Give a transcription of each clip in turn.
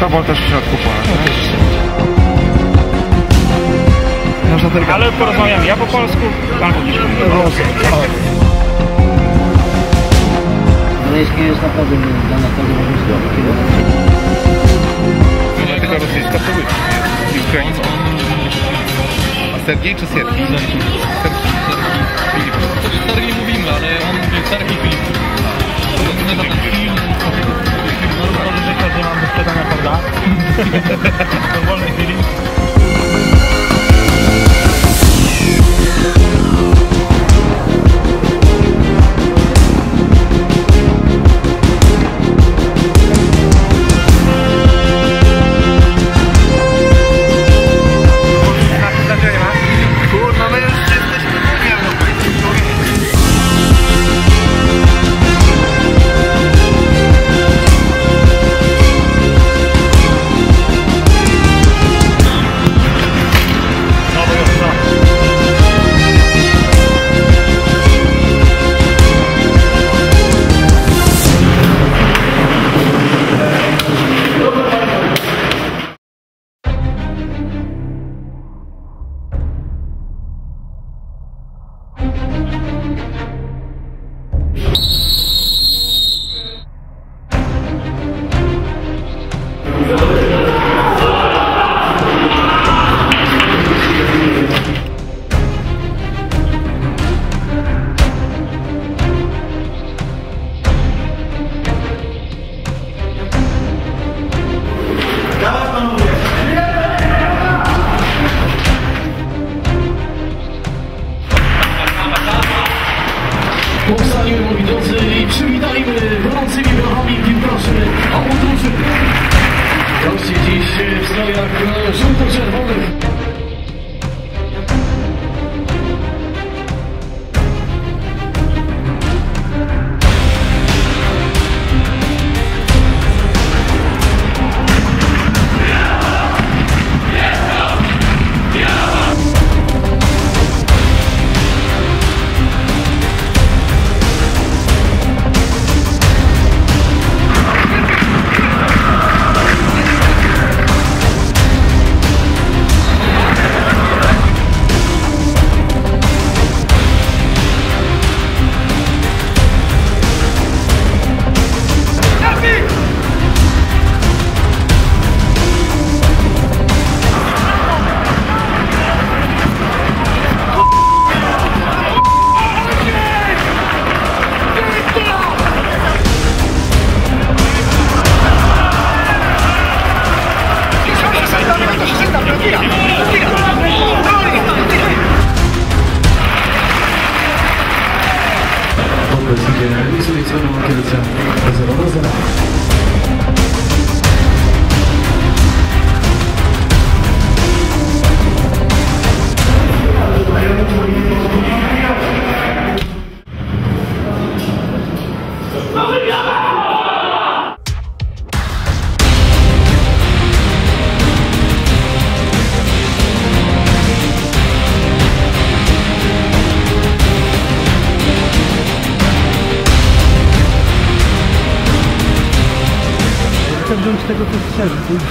Sobol też w środku pola. Ale porozmawiam ja po polsku, pan po polsku. Rosyjski jest naprawdę dla nas bardzo ważny. Nie tylko rosyjska, to być. I ukraińska. A Sergiej czy Sergiej? Sergiej. Sergiej mówimy, ale on mówi Sergiej Filip. Że mam do sprzedania, prawda? W wolnej chwili. Powstańmy, widzący, i przywitajmy gorącymi brawami, kim proszę o podróży. Goście dziś w strojach żółto-czerwonych. Z tego co strzeży, to jest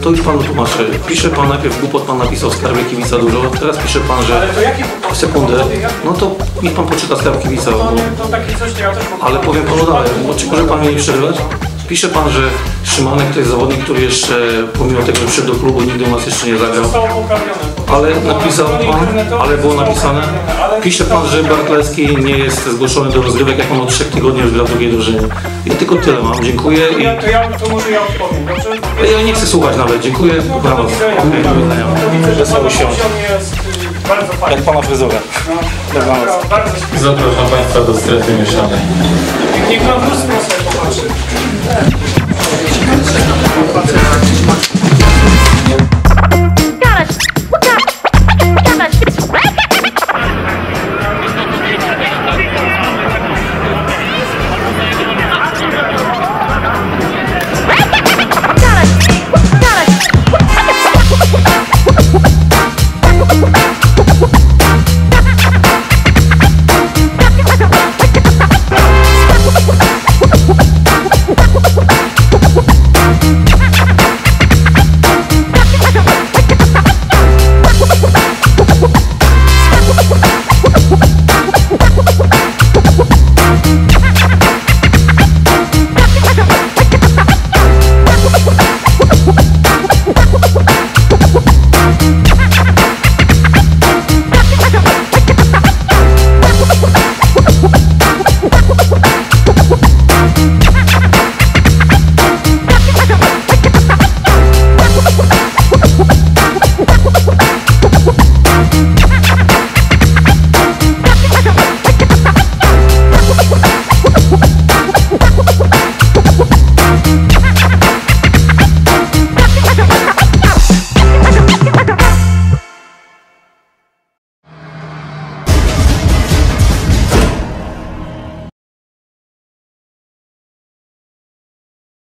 To już panu tłumaczę. Pisze pan najpierw głupot, pan napisał skarby kibica dużo, teraz pisze pan, że sekundę, no to niech pan poczyta skarb kibica, bo... Ale powiem panu dalej, czy może pan mnie nie przerywać? Pisze pan, że Szymanek to jest zawodnik, który jeszcze, pomimo tego, że przyszedł do klubu, nigdy u nas jeszcze nie zagrał. Ale napisał pan, ale było napisane. Pisze pan, że Bartleski nie jest zgłoszony do rozgrywek, jak on od 3 tygodni już gra w drugiej drużynie. Ja tylko tyle mam, dziękuję. I... Ja nie chcę słuchać nawet, dziękuję. Brawo. Wesoły świąt. Jak pana fryzura. Zapraszam państwa do strefy mieszanej. Niech pan w lustro sobie popatrzy.